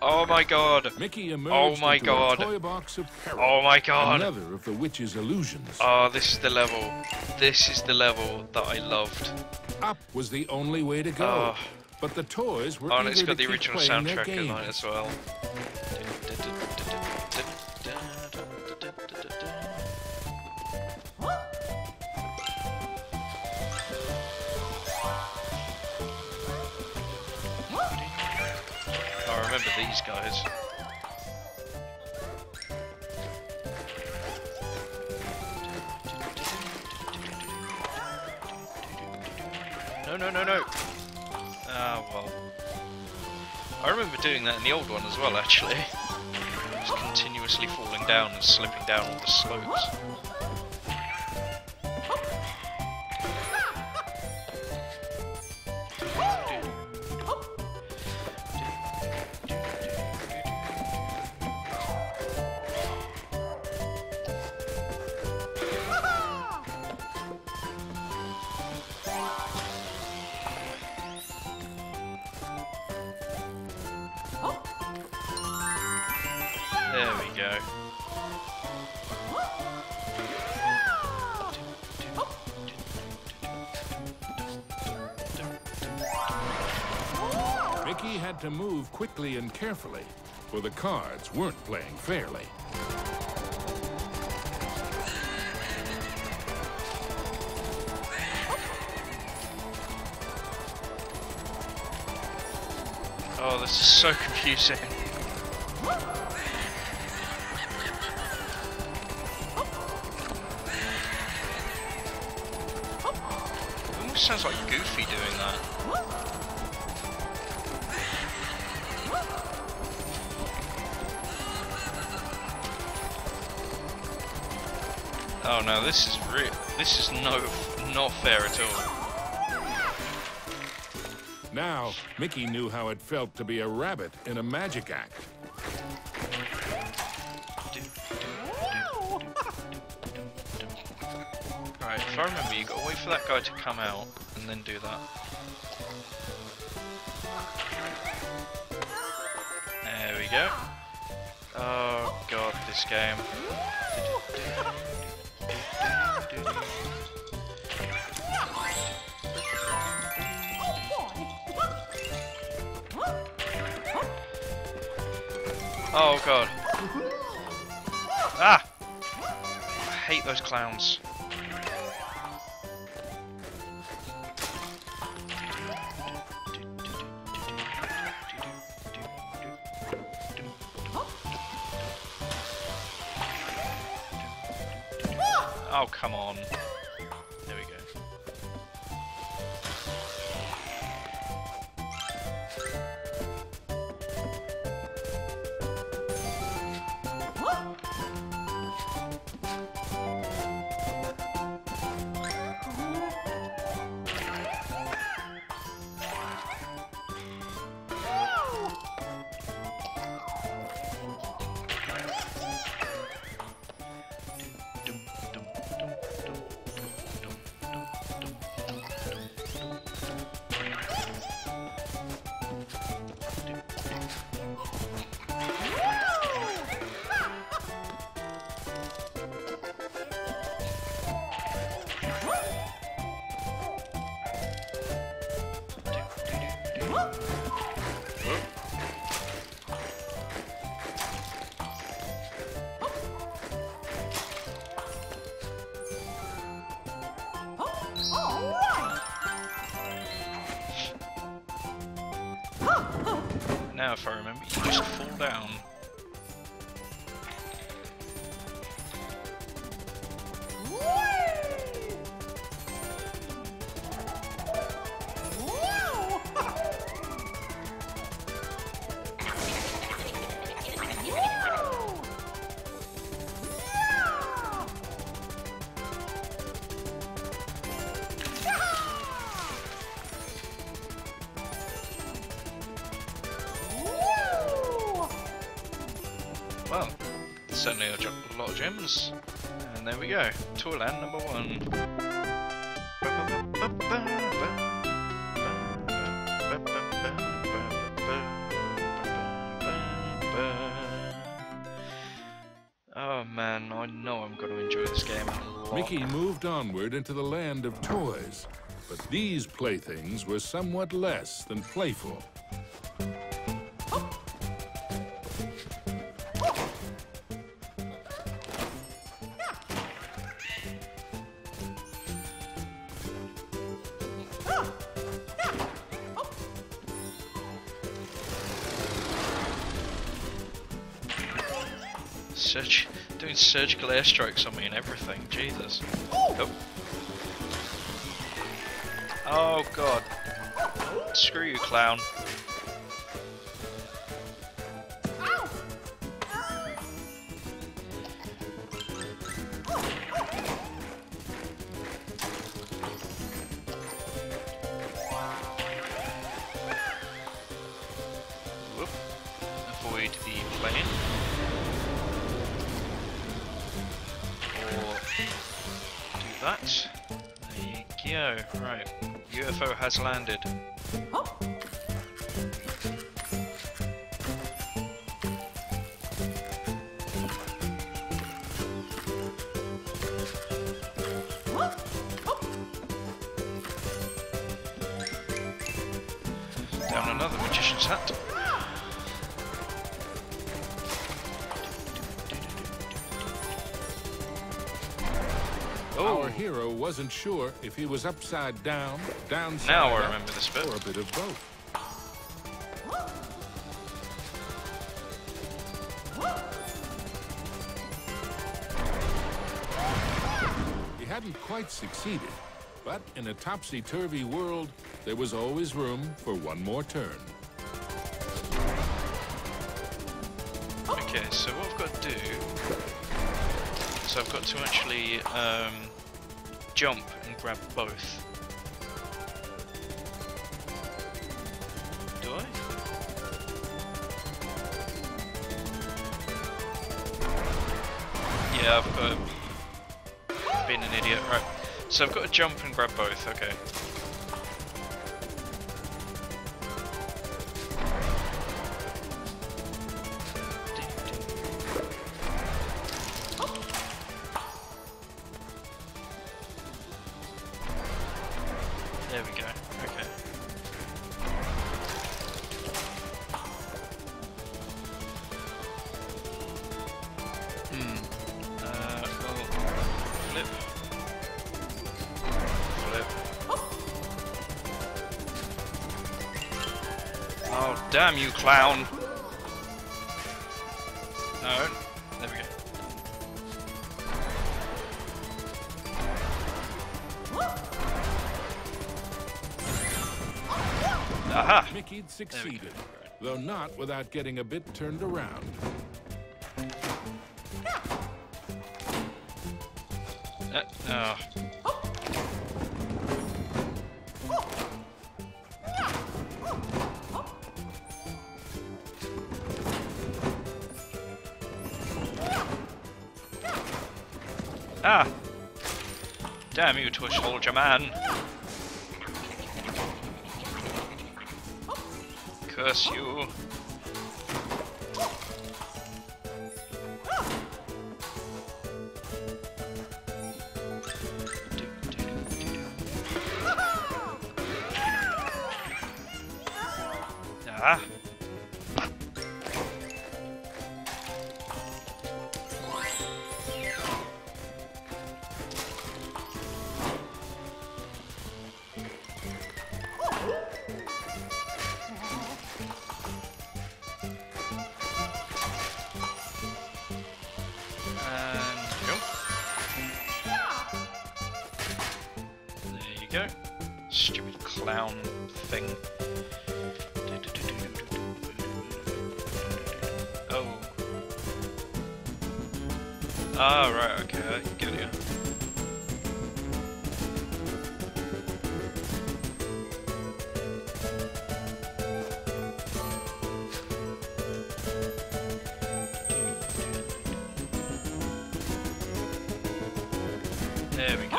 Oh my god. Mickey emerged into a toy box of peril, another of the witch's illusions. Oh, this is the level. This is the level that I loved. Up was the only way to go. But the toys were and it's got the original soundtrack in it as well. I remember these guys. No. Ah, well. I remember doing that in the old one as well, actually. Just continuously falling down and slipping down all the slopes. There we go. Mickey had to move quickly and carefully, for the cards weren't playing fairly. Oh, this is so confusing. Sounds like Goofy doing that. Oh no, this is real. This is not fair at all. Now, Mickey knew how it felt to be a rabbit in a magic act. If I remember, you gotta wait for that guy to come out and then do that. There we go. Oh god, this game. Oh god. Ah! I hate those clowns. Oh, come on. There we go. Now, if I remember, you just fall down. Well, certainly a lot of gems. And there we go, Toyland number 1. Mickey moved onward into the land of toys, but these playthings were somewhat less than playful. Doing surgical airstrikes on me and everything, Jesus. Oh, oh God. Screw you, clown. Whoop. Avoid the plane. That. There you go. Right. UFO has landed. Oh. Down another magician's hat. Oh. Our hero wasn't sure if he was upside down, downside down, or a bit of both. He hadn't quite succeeded, but in a topsy-turvy world, there was always room for one more turn. Okay, so what I've got to do... So I've got to actually jump and grab both. Do I? Yeah, I've been an idiot. Right. So I've got to jump and grab both, okay. There we go, okay. Flip. Flip. Oh. Oh, damn you, clown! No, there we go. Aha! Mickey'd succeeded, though not without getting a bit turned around. Ah! Damn you, Twitch soldier man! Curse you. Ah. Go. Stupid clown thing. Oh. Ah, right, okay, I can get you. There we go.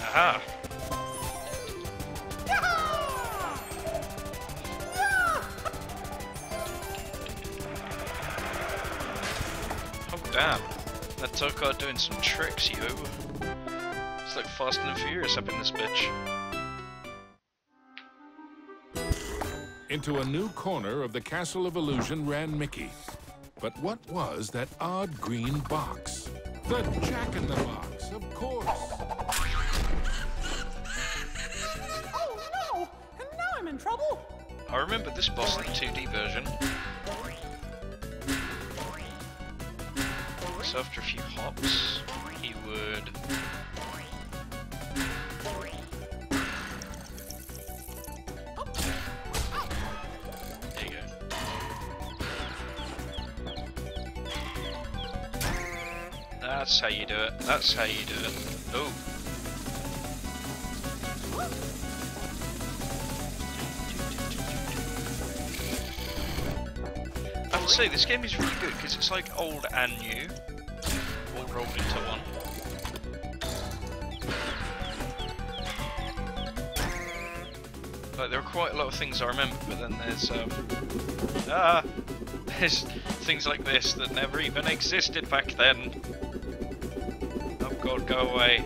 Aha! Damn, that tow car doing some tricks, yo. It's like Fast and Furious up in this bitch. Into a new corner of the Castle of Illusion ran Mickey. But what was that odd green box? The Jack-in-the-box, of course. Oh no! And now I'm in trouble. I remember this boss in the 2D version. So after a few hops, he would... There you go. That's how you do it. That's how you do it. Oh. I have to say, this game is really good because it's like old and new. Rolled into one. Like, there are quite a lot of things I remember, but then there's things like this that never even existed back then. Oh god, go away.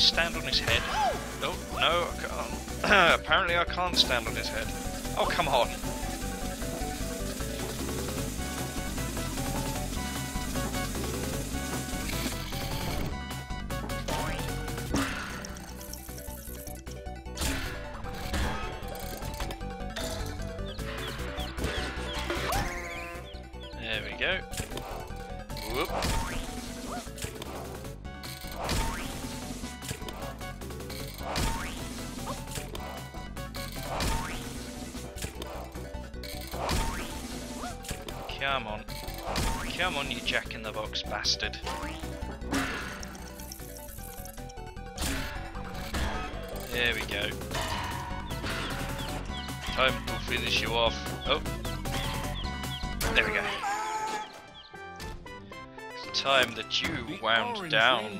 Stand on his head. Oh, no, I can't. Apparently I can't stand on his head. Oh, come on. There we go. Whoop. Come on. Come on, you jack-in-the-box bastard. There we go. Time to finish you off. Oh. There we go. It's time that you wound down.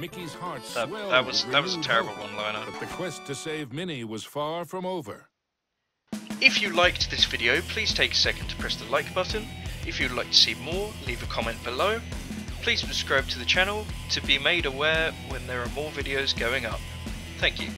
That was a terrible one-liner. But the quest to save Minnie was far from over. If you liked this video, please take a second to press the like button. If you'd like to see more, leave a comment below. Please subscribe to the channel to be made aware when there are more videos going up. Thank you.